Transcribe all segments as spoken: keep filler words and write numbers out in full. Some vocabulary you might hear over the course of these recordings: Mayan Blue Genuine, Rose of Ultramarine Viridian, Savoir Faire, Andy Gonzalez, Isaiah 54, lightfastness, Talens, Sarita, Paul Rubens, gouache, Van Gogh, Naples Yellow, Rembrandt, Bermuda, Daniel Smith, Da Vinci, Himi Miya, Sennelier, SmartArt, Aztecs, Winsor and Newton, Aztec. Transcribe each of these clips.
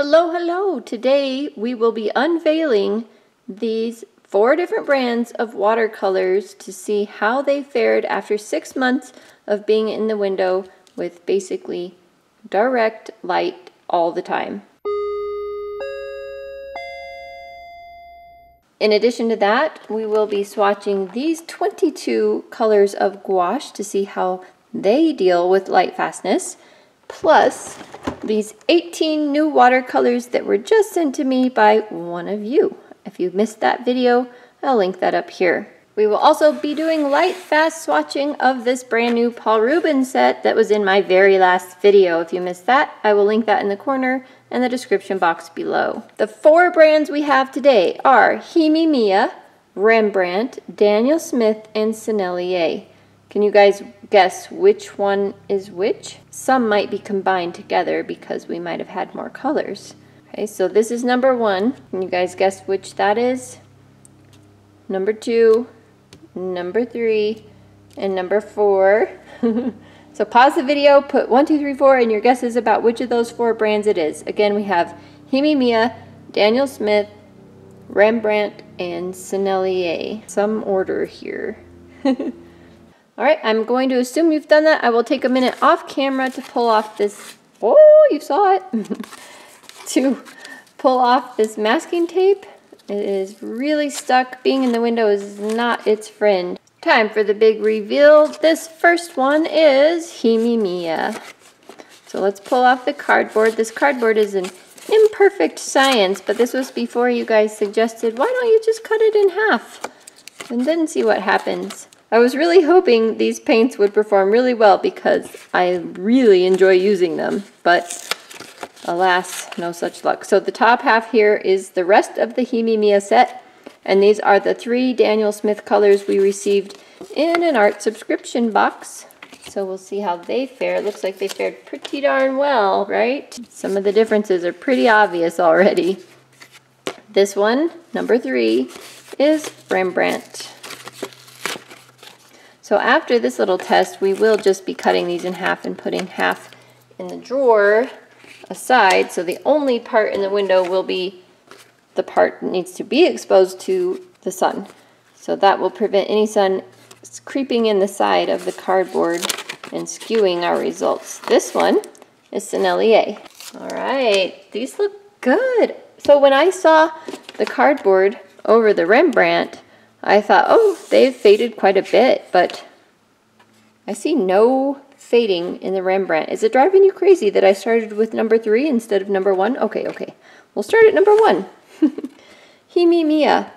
Hello, hello! Today we will be unveiling these four different brands of watercolors to see how they fared after six months of being in the window with basically direct light all the time. In addition to that, we will be swatching these twenty-two colors of gouache to see how they deal with light fastness, plus these eighteen new watercolors that were just sent to me by one of you. If you missed that video, I'll link that up here. We will also be doing light fast swatching of this brand new Paul Rubens set that was in my very last video. If you missed that, I will link that in the corner and the description box below. The four brands we have today are Himi Miya, Rembrandt, Daniel Smith, and Sennelier. Can you guys guess which one is which? Some might be combined together because we might have had more colors. Okay, so this is number one. Can you guys guess which that is? Number two, number three, and number four. So pause the video, put one, two, three, four, and your guess is about which of those four brands it is. Again, we have Himi Miya, Daniel Smith, Rembrandt, and Sennelier. Some order here. All right, I'm going to assume you've done that. I will take a minute off camera to pull off this, oh, you saw it, to pull off this masking tape. It is really stuck. Being in the window is not its friend. Time for the big reveal. This first one is Himi Miya. So let's pull off the cardboard. This cardboard is an imperfect science, but this was before you guys suggested, why don't you just cut it in half and then see what happens. I was really hoping these paints would perform really well because I really enjoy using them, but alas, no such luck. So the top half here is the rest of the Himi Miya set, and these are the three Daniel Smith colors we received in an art subscription box. So we'll see how they fare. It looks like they fared pretty darn well, right? Some of the differences are pretty obvious already. This one, number three, is Rembrandt. So after this little test, we will just be cutting these in half and putting half in the drawer aside, so the only part in the window will be the part that needs to be exposed to the sun. So that will prevent any sun creeping in the side of the cardboard and skewing our results. This one is Sennelier. All right, these look good. So when I saw the cardboard over the Rembrandt, I thought, oh, they've faded quite a bit, but I see no fading in the Rembrandt. Is it driving you crazy that I started with number three instead of number one? Okay, okay. We'll start at number one. Himi Miya.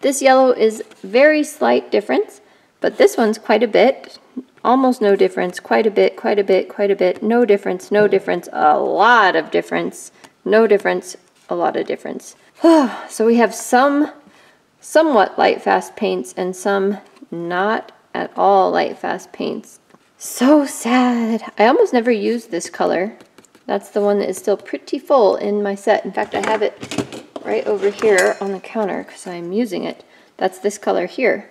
This yellow is very slight difference, but this one's quite a bit. Almost no difference. Quite a bit, quite a bit, quite a bit. No difference, no difference. A lot of difference. No difference, a lot of difference. So we have some somewhat light fast paints and some not at all light fast paints. So sad. I almost never use this color. That's the one that is still pretty full in my set. In fact, I have it right over here on the counter because I'm using it. That's this color here.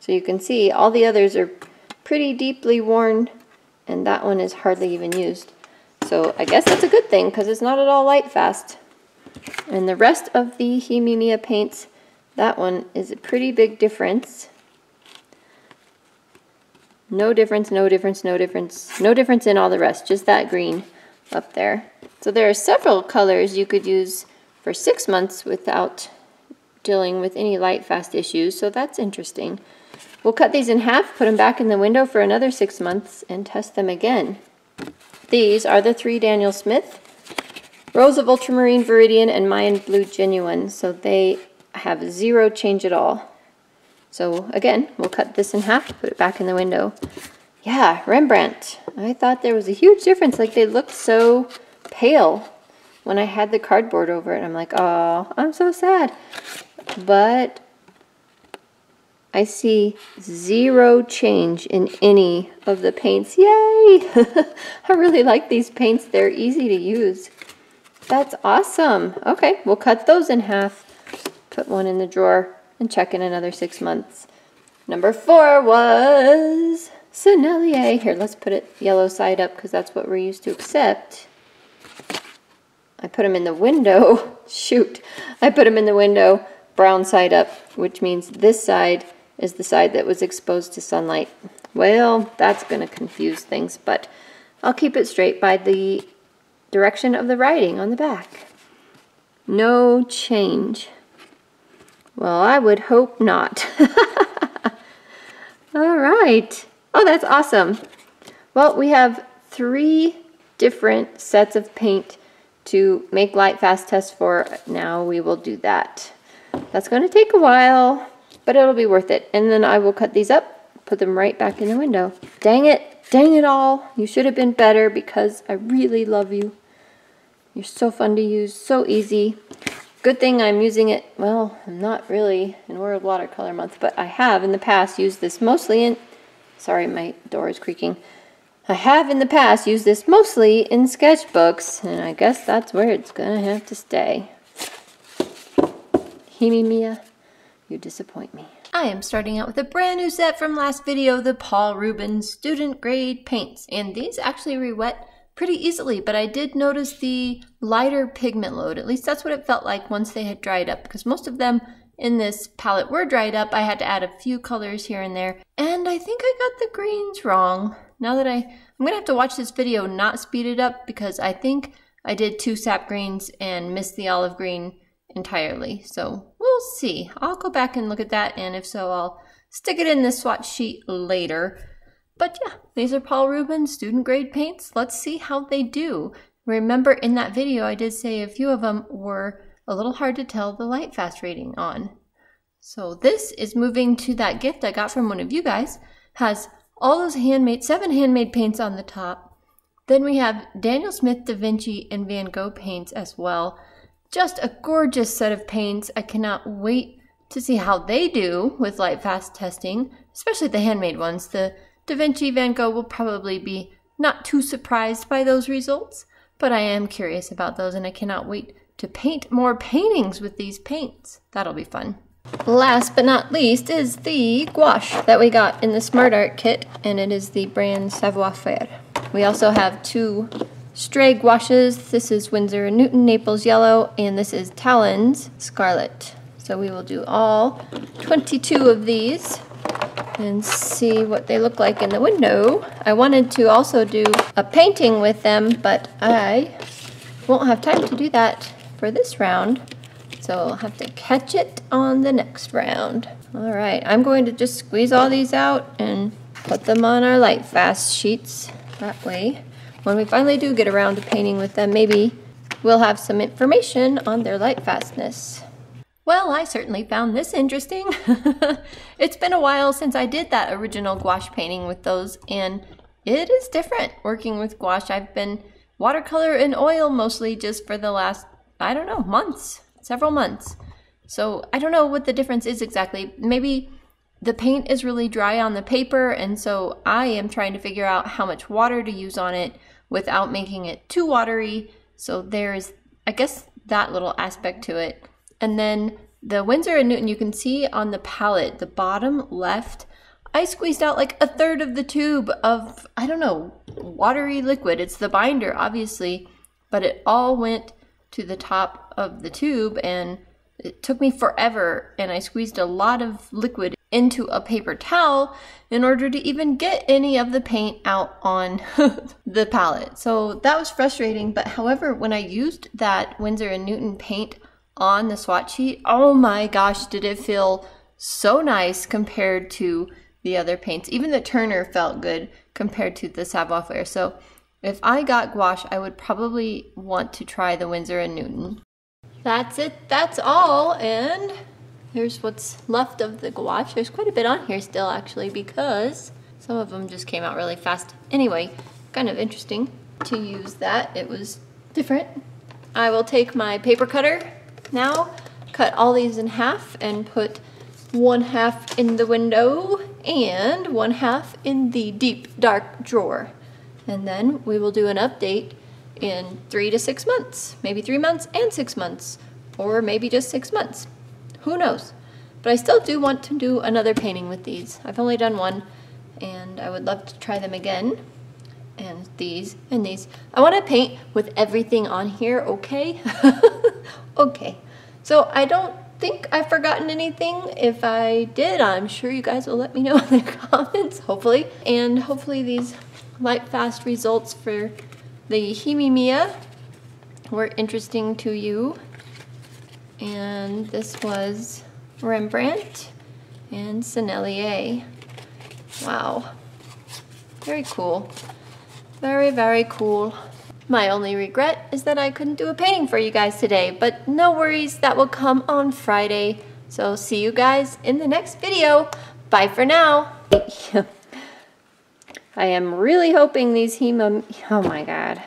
So you can see all the others are pretty deeply worn and that one is hardly even used. So I guess that's a good thing because it's not at all light fast. And the rest of the Himi Miya paints, that one is a pretty big difference. No difference, no difference, no difference, no difference in all the rest, just that green up there. So there are several colors you could use for six months without dealing with any light fast issues, so that's interesting. We'll cut these in half, put them back in the window for another six months, and test them again. These are the three Daniel Smith, Rose of Ultramarine Viridian, and Mayan Blue Genuine, so they have zero change at all. So again, we'll cut this in half, put it back in the window. Yeah, Rembrandt. I thought there was a huge difference. Like they looked so pale when I had the cardboard over it. I'm like, oh, I'm so sad. But I see zero change in any of the paints. Yay! I really like these paints. They're easy to use. That's awesome. Okay, we'll cut those in half, put one in the drawer, and check in another six months. Number four was Sennelier. Here, let's put it yellow side up because that's what we're used to, except I put them in the window, shoot, I put them in the window brown side up, which means this side is the side that was exposed to sunlight. Well, that's going to confuse things, but I'll keep it straight by the direction of the writing on the back. No change. Well, I would hope not. All right. Oh, that's awesome. Well, we have three different sets of paint to make light fast tests for. Now we will do that. That's going to take a while, but it'll be worth it. And then I will cut these up, put them right back in the window. Dang it. Dang it all. You should have been better because I really love you. You're so fun to use, so easy. Good thing I'm using it, well, I'm not really in World Watercolor Month, but I have in the past used this mostly in, sorry, my door is creaking. I have in the past used this mostly in sketchbooks, and I guess that's where it's gonna have to stay. Himi Miya, you disappoint me. I am starting out with a brand new set from last video, the Paul Rubens student grade paints, and these actually re-wet pretty easily, but I did notice the lighter pigment load. At least that's what it felt like once they had dried up, because most of them in this palette were dried up. I had to add a few colors here and there, and I think I got the greens wrong. Now that I, I'm gonna have to watch this video, not speed it up, because I think I did two sap greens and missed the olive green entirely. So we'll see. I'll go back and look at that, and if so, I'll stick it in the swatch sheet later. But yeah, these are Paul Rubens student grade paints. Let's see how they do. Remember in that video, I did say a few of them were a little hard to tell the light fast rating on. So this is moving to that gift I got from one of you guys. Has all those handmade, seven handmade paints on the top. Then we have Daniel Smith, Da Vinci, and Van Gogh paints as well. Just a gorgeous set of paints. I cannot wait to see how they do with light fast testing, especially the handmade ones. The Da Vinci, Van Gogh will probably be not too surprised by those results, but I am curious about those, and I cannot wait to paint more paintings with these paints. That'll be fun. Last but not least is the gouache that we got in the SmartArt kit, and it is the brand Savoir Faire. We also have two stray gouaches. This is Winsor and Newton Naples Yellow, and this is Talens Scarlet. So we will do all twenty-two of these and see what they look like in the window. I wanted to also do a painting with them, but I won't have time to do that for this round, so I'll have to catch it on the next round. All right, I'm going to just squeeze all these out and put them on our light fast sheets. That way, when we finally do get around to painting with them, maybe we'll have some information on their light fastness. Well, I certainly found this interesting. It's been a while since I did that original gouache painting with those, and it is different working with gouache. I've been watercolor and oil mostly just for the last, I don't know, months, several months. So I don't know what the difference is exactly. Maybe the paint is really dry on the paper, and so I am trying to figure out how much water to use on it without making it too watery. So there's, I guess, that little aspect to it. And then the Winsor and Newton, you can see on the palette, the bottom left, I squeezed out like a third of the tube of, I don't know, watery liquid. It's the binder, obviously, but it all went to the top of the tube, and it took me forever, and I squeezed a lot of liquid into a paper towel in order to even get any of the paint out on the palette. So that was frustrating, but however, when I used that Winsor and Newton paint on the swatch sheet, oh my gosh, did it feel so nice compared to the other paints. Even the Turner felt good compared to the Savoir Faire. So if I got gouache, I would probably want to try the Winsor and Newton. That's it, that's all, and here's what's left of the gouache. There's quite a bit on here still, actually, because some of them just came out really fast. Anyway, kind of interesting to use that. It was different. I will take my paper cutter now, cut all these in half and put one half in the window and one half in the deep dark drawer. And then we will do an update in three to six months, maybe three months and six months, or maybe just six months. Who knows? But I still do want to do another painting with these. I've only done one, and I would love to try them again. and these and these. I want to paint with everything on here, okay? Okay. So I don't think I've forgotten anything. If I did, I'm sure you guys will let me know in the comments, hopefully. And hopefully these light fast results for the Himi Miya were interesting to you. And this was Rembrandt and Sennelier. Wow. Very cool. Very, very cool. My only regret is that I couldn't do a painting for you guys today, but no worries, that will come on Friday. So see you guys in the next video. Bye for now. I am really hoping these Himi, oh my God.